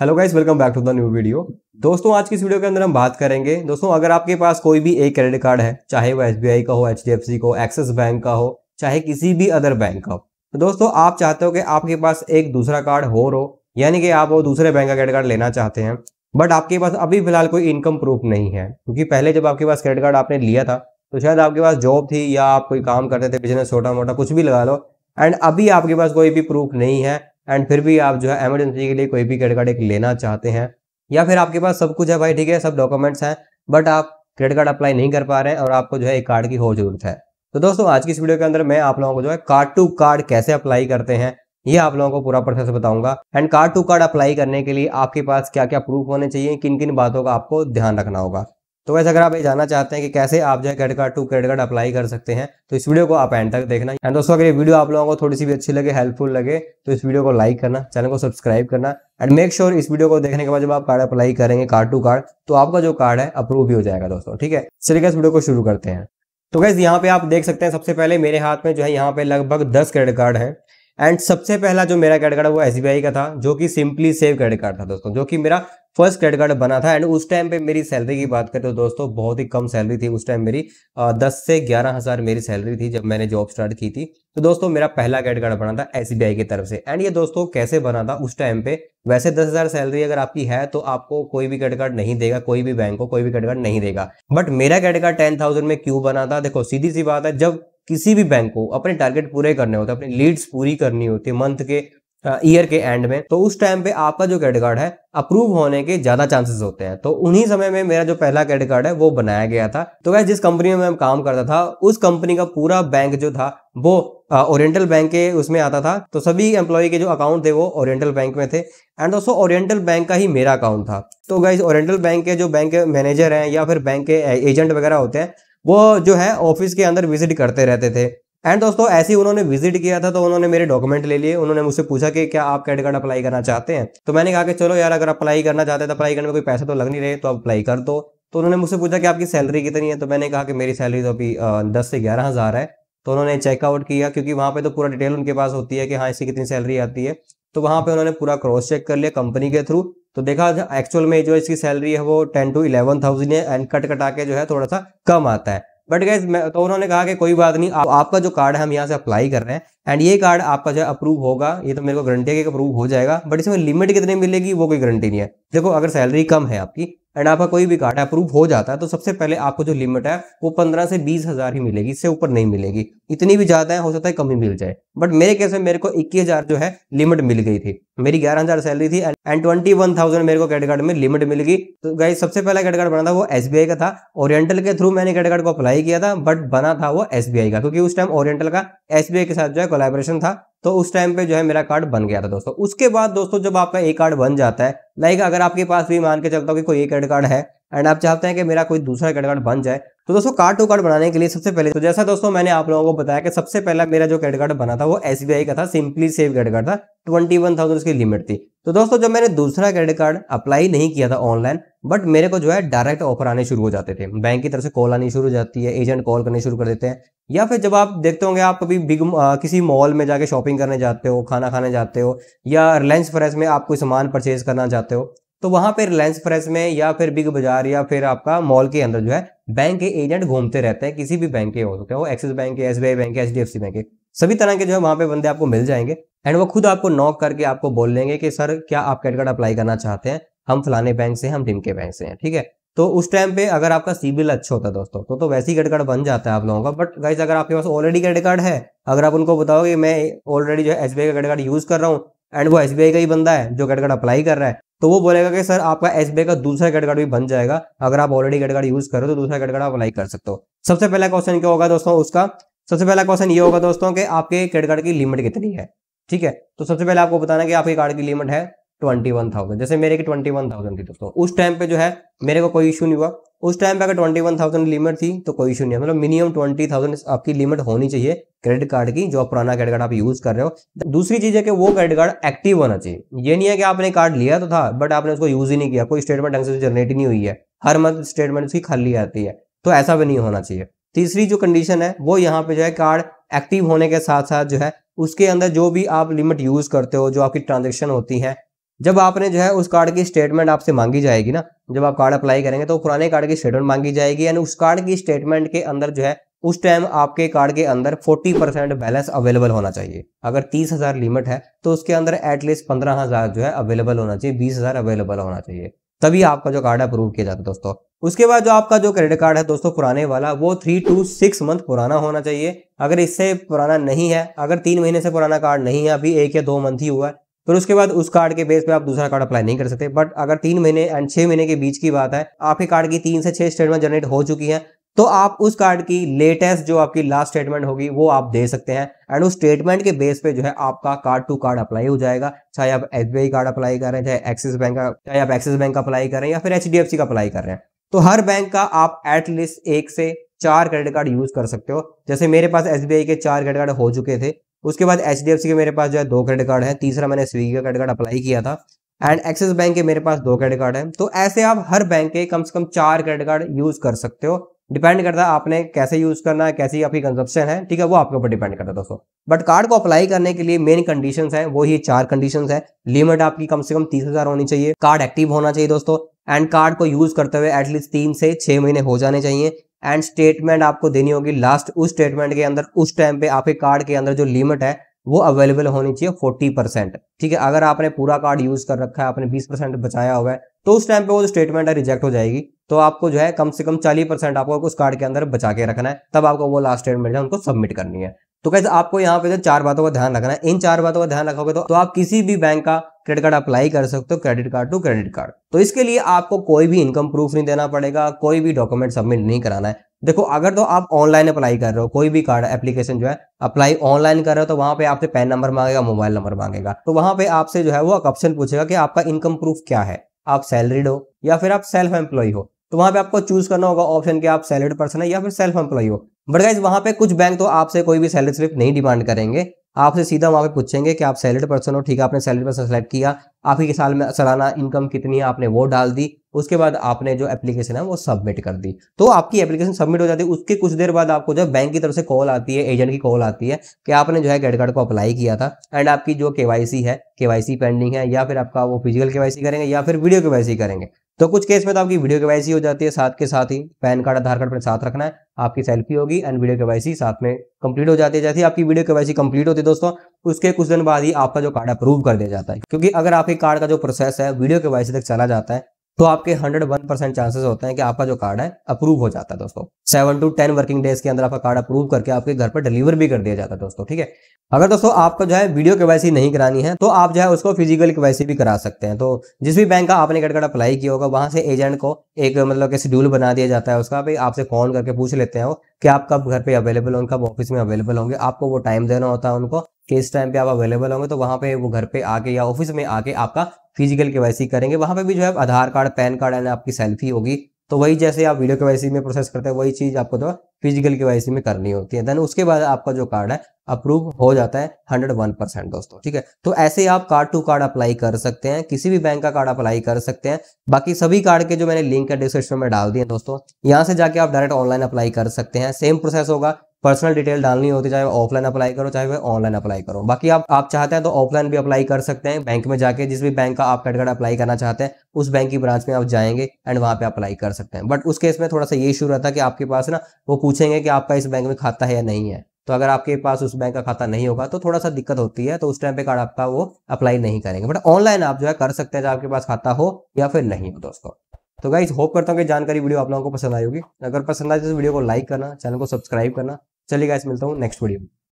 Hello guys, welcome back to the new video. दोस्तों आज की इस वीडियो के अंदर हम बात करेंगे, दोस्तों अगर आपके पास कोई भी एक क्रेडिट कार्ड है, चाहे वो एसबीआई का हो, एचडीएफसी का हो, एक्सिस बैंक का हो, चाहे किसी भी अदर बैंक का हो, तो दोस्तों आप चाहते हो कि आपके पास एक दूसरा कार्ड हो, यानी कि आप वो दूसरे बैंक का क्रेडिट कार्ड लेना चाहते हैं, बट आपके पास अभी फिलहाल कोई इनकम प्रूफ नहीं है। क्योंकि पहले जब आपके पास क्रेडिट कार्ड आपने लिया था तो शायद आपके पास जॉब थी या आप कोई काम करते थे, बिजनेस छोटा मोटा कुछ भी लगा लो, एंड अभी आपके पास कोई भी प्रूफ नहीं है, एंड फिर भी आप जो है इमरजेंसी के लिए कोई भी क्रेडिट कार्ड एक लेना चाहते हैं, या फिर आपके पास सब कुछ है भाई, ठीक है, सब डॉक्यूमेंट्स हैं, बट आप क्रेडिट कार्ड अप्लाई नहीं कर पा रहे हैं और आपको जो है एक कार्ड की हो जरूरत है। तो दोस्तों आज की इस वीडियो के अंदर मैं आप लोगों को जो है कार्ड टू कार्ड कैसे अप्लाई करते हैं ये आप लोगों को पूरा प्रोसेस बताऊंगा, and card to card apply करने के लिए आपके पास क्या क्या प्रूफ होने चाहिए, किन किन बातों का आपको ध्यान रखना होगा। तो वैसे अगर आप ये जानना चाहते हैं कि कैसे आप जो है credit card to credit card apply कर सकते हैं तो इस वीडियो को आप एंड तक देखना। एंड दोस्तों अगर ये वीडियो आप लोगों को थोड़ी सी भी अच्छी लगे, हेल्पफुल लगे, तो इस वीडियो को लाइक करना, चैनल को सब्सक्राइब करना, एंड मेक श्योर इस वीडियो को देखने के बाद जब आप कार्ड अप्लाई करेंगे कार्ड टू कार्ड तो आपका जो कार्ड है अप्रूव भी हो जाएगा दोस्तों, ठीक है। चलिए इस वीडियो को शुरू करते हैं। तो गाइस यहाँ पे आप देख सकते हैं, सबसे पहले मेरे हाथ में जो है यहाँ पे लगभग 10 क्रेडिट कार्ड है, एंड सबसे पहला जो मेरा क्रेडिट कार्ड है वो एसबीआई का था, जो कि सिंपली सेव क्रेडिट कार्ड था दोस्तों, जो कि मेरा फर्स्ट क्रेडिट कार्ड बना था। एंड उस टाइम पे मेरी सैलरी की बात करें तो दोस्तों बहुत ही कम सैलरी थी उस टाइम, मेरी 10 से 11 हज़ार मेरी सैलरी थी जब मैंने जॉब स्टार्ट की थी। तो दोस्तों मेरा पहला क्रेडिट कार्ड बना था एसबीआई की तरफ से, एंड ये दोस्तों कैसे बना था उस टाइम पे, वैसे 10,000 सैलरी अगर आपकी है तो आपको कोई भी क्रेडिट कार्ड नहीं देगा, कोई भी बैंक को कोई भी क्रेडिट कार्ड नहीं देगा, बट मेरा क्रेडिट कार्ड 10,000 में क्यों बना था? देखो सीधी सी बात है, जब किसी भी बैंक को अपने टारगेट पूरे करने होते हैं, अपनी लीड्स पूरी करनी होती है मंथ के, ईयर के एंड में, तो उस टाइम पे आपका जो क्रेडिट कार्ड है अप्रूव होने के ज्यादा चांसेस होते हैं। तो उन्हीं समय में मेरा जो पहला क्रेडिट कार्ड है वो बनाया गया था। तो गाइस जिस कंपनी में मैं काम करता था उस कंपनी का पूरा बैंक जो था वो ओरिएंटल बैंक के उसमें आता था, तो सभी एम्प्लॉय के जो अकाउंट थे वो ओरिएंटल बैंक में थे, एंड दोस्तों ओरिएंटल बैंक का ही मेरा अकाउंट था। तो गाइस ओरिएंटल बैंक के जो बैंक मैनेजर हैं या फिर बैंक के एजेंट वगैरह होते हैं वो जो है ऑफिस के अंदर विजिट करते रहते थे, एंड दोस्तों ऐसे ही उन्होंने विजिट किया था तो उन्होंने मेरे डॉक्यूमेंट ले लिए, उन्होंने मुझसे पूछा कि क्या आप क्रेडिट कार्ड अप्लाई करना चाहते हैं? तो मैंने कहा कि चलो यार अगर अप्लाई करना चाहते हैं तो अप्लाई करने में कोई पैसे तो लग नहीं रहे, तो आप अप्लाई कर दो। तो उन्होंने मुझसे पूछा कि आपकी सैलरी कितनी है, तो मैंने कहा कि मेरी सैलरी तो अभी 10 से 11 हज़ार है। तो उन्होंने चेकआउट किया, क्योंकि वहाँ पे तो पूरा डिटेल उनके पास होती है कि हाँ इसकी कितनी सैलरी आती है, तो वहाँ पे उन्होंने पूरा क्रॉस चेक कर लिया कंपनी के थ्रू, तो देखा एक्चुअल में जो इसकी सैलरी है वो 10 से 11,000 है, एंड कट कटा के जो है थोड़ा सा कम आता है। बट गाइस तो उन्होंने कहा कि कोई बात नहीं, आपका जो कार्ड है हम यहाँ से अप्लाई कर रहे हैं, एंड ये कार्ड आपका जो अप्रूव होगा, ये तो मेरे को गारंटी है कि अप्रूव हो जाएगा, बट इसमें लिमिट कितनी मिलेगी वो कोई गारंटी नहीं है। देखो अगर सैलरी कम है आपकी एंड आपका कोई भी कार्ड अप्रूव हो जाता है तो सबसे पहले आपको जो लिमिट है वो 15 से 20 हज़ार ही मिलेगी, इससे ऊपर नहीं मिलेगी, इतनी भी ज्यादा है हो सकता है कम ही मिल जाए। बट मेरे केस में मेरे को 21,000 जो है लिमिट मिल गई थी, मेरी 11,000 सैलरी थी एंड 21,000 मेरे को क्रेडिट कार्ड में लिमिट मिल गई। तो गाइस सबसे पहला क्रेडिट कार्ड बना था वो एसबीआई का था, ओरिएंटल के थ्रू मैंने क्रेडिट कार्ड को अप्लाई किया था, बट बना था वो एसबीआई का, क्योंकि उस टाइम ओरिएंटल का एसबीआई के साथ जो है कोलैबोरेशन था, तो उस टाइम पे जो है मेरा कार्ड बन गया था दोस्तों। उसके बाद दोस्तों जब आपका एक कार्ड बन जाता है, लाइक अगर आपके पास भी मान के चलता हो कि कोई एक क्रेडिट कार्ड है एंड आप चाहते हैं कि मेरा कोई दूसरा क्रेडिट कार्ड बन जाए, तो दोस्तों कार्ड टू कार्ड बनाने के लिए सबसे पहले, तो जैसा दोस्तों मैंने आप लोगों को बताया कि सबसे पहला मेरा जो क्रेडिट कार्ड बना था वो एसबीआई का था, सिंपली सेव क्रेडिट कार्ड था, 21,000 उसकी लिमिट थी। तो दोस्तों जब मैंने दूसरा क्रेडिट कार्ड अप्लाई नहीं किया था ऑनलाइन, बट मेरे को जो है डायरेक्ट ऑफर आने शुरू हो जाते थे, बैंक की तरफ से कॉल आनी शुरू हो जाती है, एजेंट कॉल करने शुरू कर देते हैं, या फिर जब आप देखते होंगे आप कभी बिग किसी मॉल में जाके शॉपिंग करने जाते हो, खाना खाने जाते हो, या रिलायंस फ्रेश में आप कोई सामान परचेज करना चाहते हो, तो वहां पे रिलायंस फ्रेश में या फिर बिग बाजार या फिर आपका मॉल के अंदर जो है बैंक के एजेंट घूमते रहते हैं, किसी भी बैंक के हो सकते हो, एक्सिस बैंक के, एसबीआई बैंक के, एचडीएफसी बैंक के, सभी तरह के जो है वहां पे बंदे आपको मिल जाएंगे, एंड वो खुद आपको नॉक करके आपको बोल लेंगे कि सर क्या आप क्रेडिट कार्ड अप्लाई करना चाहते हैं, हम फलाने बैंक से, हम ढिमके बैंक से हैं, ठीक है। तो उस टाइम पे अगर आपका सिबिल अच्छा होता है दोस्तों तो वैसे ही क्रेडिट कार्ड बन जाता है आप लोगों का। बट गाइस अगर आपके पास ऑलरेडी क्रेडिट कार्ड है, अगर आप उनको बताओगे मैं ऑलरेडी जो है एसबीआई का क्रेडिट कार्ड यूज कर रहा हूँ एंड वो एसबीआई का ही बंदा है जो क्रेडिट कार्ड अप्लाई कर रहा है, तो वो बोलेगा कि सर आपका एसबीआई का दूसरा क्रेडिट कार्ड भी बन जाएगा, अगर आप ऑलरेडी क्रेडिट कार्ड यूज करो तो दूसरा क्रेडिट कार्ड अप्लाई कर सकते हो। सबसे पहला क्वेश्चन क्या होगा दोस्तों उसका, सबसे पहला क्वेश्चन ये होगा दोस्तों कि आपके क्रेडिट कार्ड की लिमिट कितनी है, ठीक है। तो सबसे पहले आपको बताना कि आपके कार्ड की लिमिट है 21,000, जैसे मेरे की 21,000 थी दोस्तों। उस टाइम पे जो है मेरे को कोई इशू नहीं हुआ, उस टाइम पे अगर 21,000 लिमिट थी तो कोई इशू नहीं है, मतलब मिनिमम 20,000 आपकी लिमिट होनी चाहिए क्रेडिट कार्ड की, जो पुराना क्रेडिट कार्ड आप यूज कर रहे हो। दूसरी चीज है कि वो क्रेडिट कार्ड एक्टिव होना चाहिए, ये नहीं है कि आपने कार्ड लिया तो था बट आपने उसको यूज ही नहीं किया, कोई स्टेटमेंट ढंग से जनरेट ही नहीं हुई है, हर मंथ स्टेटमेंट उसकी खाली आती है, तो ऐसा भी नहीं होना चाहिए। तीसरी जो कंडीशन है वो यहाँ पे जो है कार्ड एक्टिव होने के साथ साथ जो है उसके अंदर जो भी आप लिमिट यूज करते हो, जो आपकी ट्रांजेक्शन होती है, जब आपने जो है उस कार्ड की स्टेटमेंट आपसे मांगी जाएगी ना, जब आप कार्ड अप्लाई करेंगे तो पुराने कार्ड की स्टेटमेंट मांगी जाएगी, यानी उस कार्ड की स्टेटमेंट के अंदर जो है उस टाइम आपके कार्ड के अंदर 40% बैलेंस अवेलेबल होना चाहिए। अगर 30,000 लिमिट है तो उसके अंदर एटलीस्ट 15,000 जो है अवेलेबल होना चाहिए, 20,000 अवेलेबल होना चाहिए, तभी आपका जो कार्ड अप्रूव किया जाता है दोस्तों। उसके बाद जो आपका जो क्रेडिट कार्ड है दोस्तों पुराने वाला, वो 3 to 6 month पुराना होना चाहिए। अगर इससे पुराना नहीं है, अगर 3 महीने से पुराना कार्ड नहीं है, अभी 1 या 2 month ही हुआ है, फिर उसके बाद उस कार्ड के बेस पे आप दूसरा कार्ड अप्लाई नहीं कर सकते। बट अगर 3 महीने एंड 6 महीने के बीच की बात है, आपके कार्ड की 3 से 6 स्टेटमेंट जनरेट हो चुकी है, तो आप उस कार्ड की लेटेस्ट जो आपकी लास्ट स्टेटमेंट होगी वो आप दे सकते हैं, एंड उस स्टेटमेंट के बेस पे जो है आपका कार्ड टू कार्ड अप्लाई हो जाएगा। चाहे आप SBI कार्ड अप्लाई करें, चाहे आप एक्सिस बैंक का अप्लाई करें, या फिर HDFC का अप्लाई कर रहे हैं, तो हर बैंक का आप एटलीस्ट 1 से 4 क्रेडिट कार्ड यूज कर सकते हो। जैसे मेरे पास SBI के 4 क्रेडिट कार्ड हो चुके थे, उसके बाद HDFC के मेरे पास जो है 2 क्रेडिट कार्ड है, तीसरा मैंने स्विगी का क्रेडिट कार्ड अप्लाई किया था, एंड एक्सिस बैंक के मेरे पास 2 क्रेडिट कार्ड है। तो ऐसे आप हर बैंक के कम से कम 4 क्रेडिट कार्ड यूज कर सकते हो। डिपेंड करता है आपने कैसे यूज करना है, कैसी आपकी कंजप्शन है, ठीक है, वो आपके ऊपर डिपेंड करता है दोस्तों। बट कार्ड को अप्लाई करने के लिए मेन कंडीशंस हैं, वो ही 4 कंडीशंस हैं। लिमिट आपकी कम से कम 30,000 होनी चाहिए, कार्ड एक्टिव होना चाहिए दोस्तों, एंड कार्ड को यूज करते हुए एटलीस्ट 3 से 6 महीने हो जाने चाहिए, एंड स्टेटमेंट आपको देनी होगी लास्ट, उस स्टेटमेंट के अंदर उस टाइम पे आपके कार्ड के अंदर जो लिमिट है वो अवेलेबल होनी चाहिए 40%, ठीक है। अगर आपने पूरा कार्ड यूज कर रखा है, आपने 20% बचाया हुआ है, तो उस टाइम पे वो स्टेटमेंट है रिजेक्ट हो जाएगी। तो आपको जो है कम से कम 40% आपको उस कार्ड के अंदर बचा के रखना है, तब आपको वो लास्ट स्टेटमेंट है उनको सबमिट करनी है। तो गाइस आपको यहाँ पे जो 4 बातों का ध्यान रखना है, इन 4 बातों का ध्यान रखोगे तो आप किसी भी बैंक का क्रेडिट कार्ड अप्लाई कर सकते हो, credit card to credit card. तो इसके लिए आपको कोई भी इनकम प्रूफ नहीं देना पड़ेगा, कोई भी डॉक्यूमेंट सबमिट नहीं कराना है। देखो अगर तो आप ऑनलाइन अप्लाई कर रहे हो, कोई भी कार्ड एप्लीकेशन जो है अप्लाई ऑनलाइन कर रहे हो, तो वहां पे आपसे पैन नंबर मांगेगा, मोबाइल नंबर मांगेगा, तो वहां पे आपसे जो है वो ऑप्शन पूछेगा कि आपका इनकम प्रूफ क्या है, आप सैलरीड हो या फिर आप सेल्फ एम्प्लॉय हो। तो वहां पे आपको चूज करना होगा ऑप्शन कि आप सैलरीड पर्सन है या फिर सेल्फ एम्प्लॉय हो। बट गाइस वहां पे कुछ बैंक तो आपसे कोई भी सैलरी स्लिप नहीं डिमांड करेंगे, आपसे सीधा वहां पे पूछेंगे कि आप सैलरीड पर्सन हो, ठीक है, आपने सैलरीड पर्सन सेलेक्ट किया, आपकी साल में सालाना इनकम कितनी है आपने वो डाल दी, उसके बाद आपने जो एप्लीकेशन है वो सबमिट कर दी। तो आपकी एप्लीकेशन सबमिट हो जाती है, उसके कुछ देर बाद आपको जो बैंक की तरफ से कॉल आती है, एजेंट की कॉल आती है कि आपने जो है क्रेडिट कार्ड को अप्लाई किया था, एंड आपकी जो KYC है, KYC पेंडिंग है, या फिर आपका वो फिजिकल KYC करेंगे या फिर वीडियो KYC करेंगे। तो कुछ केस में तो आपकी वीडियो KYC हो जाती है, साथ के साथ ही पैन कार्ड आधार कार्ड अपने साथ रखना है, आपकी सेल्फी होगी एंड वीडियो KYC साथ में कंप्लीट हो जाती है। जैसे आपकी वीडियो KYC कंप्लीट होती है दोस्तों, उसके कुछ दिन बाद ही आपका जो कार्ड अप्रूव कर दिया जाता है, क्योंकि अगर आपके कार्ड का जो प्रोसेस है वीडियो KYC तक चला जाता है तो आपके 101% चांसेस होते हैं कि आपका जो कार्ड है अप्रूव हो जाता है दोस्तों। 7 to 10 वर्किंग डेज के अंदर आपका कार्ड अप्रूव करके आपके घर पर डिलीवर भी कर दिया जाता है दोस्तों, ठीक है। अगर दोस्तों आपको जो है वीडियो KYC नहीं करानी है तो आप जो है उसको फिजिकल KYC भी करा सकते हैं। तो जिस भी बैंक का आपने क्रेडिट कार्ड अप्लाई किया होगा वहां से एजेंट को एक मतलब के शेड्यूल बना दिया जाता है उसका, भाई आपसे फोन करके पूछ लेते हैं वो कि आप कब घर पे अवेलेबल होंगे, कब ऑफिस में अवेलेबल होंगे, आपको वो टाइम देना होता है उनको कि इस टाइम पे आप अवेलेबल होंगे। तो वहां पे वो घर पे आके या ऑफिस में आके आपका फिजिकल KYC करेंगे। वहां पे भी जो है Aadhaar card, PAN card and आपकी सेल्फी होगी। तो वही जैसे आप वीडियो KYC में प्रोसेस करते हैं वही चीज आपको तो फिजिकल KYC में करनी होती है। देन उसके बाद आपका जो कार्ड है अप्रूव हो जाता है 101% दोस्तों, ठीक है। तो ऐसे आप कार्ड टू कार्ड अप्लाई कर सकते हैं, किसी भी बैंक का कार्ड अप्लाई कर सकते हैं। बाकी सभी कार्ड के जो मैंने लिंक है डिस्क्रिप्शन में डाल दिए दोस्तों, यहाँ से जाके आप डायरेक्ट ऑनलाइन अप्लाई कर सकते हैं। सेम प्रोसेस होगा, पर्सनल डिटेल डालनी होती, चाहे ऑफलाइन अप्लाई करो चाहे वह ऑनलाइन अप्लाई करो। बाकी आप चाहते हैं तो ऑफलाइन भी अप्लाई कर सकते हैं, बैंक में जाके जिस भी बैंक का आप क्रेडिट कार्ड अप्लाई करना चाहते हैं उस बैंक की ब्रांच में आप जाएंगे एंड वहां पे अप्लाई कर सकते हैं। बट उस केस में थोड़ा सा ये इशू रहता है कि आपके पास ना वो पूछेंगे कि आपका इस बैंक में खाता है या नहीं है। तो अगर आपके पास उस बैंक का खाता नहीं होगा तो थोड़ा सा दिक्कत होती है, तो उस टाइम पे कार्ड आपका वो अप्लाई नहीं करेंगे। बट ऑनलाइन आप जो है कर सकते हैं, चाहे आपके पास खाता हो या फिर नहीं हो दोस्तों। तो गाइस होप करता हूँ कि जानकारी वीडियो आप लोगों को पसंद आई होगी। अगर पसंद आए तो वीडियो को लाइक करना, चैनल को सब्सक्राइब करना। चलिए गाइस मिलता हूँ नेक्स्ट वीडियो में।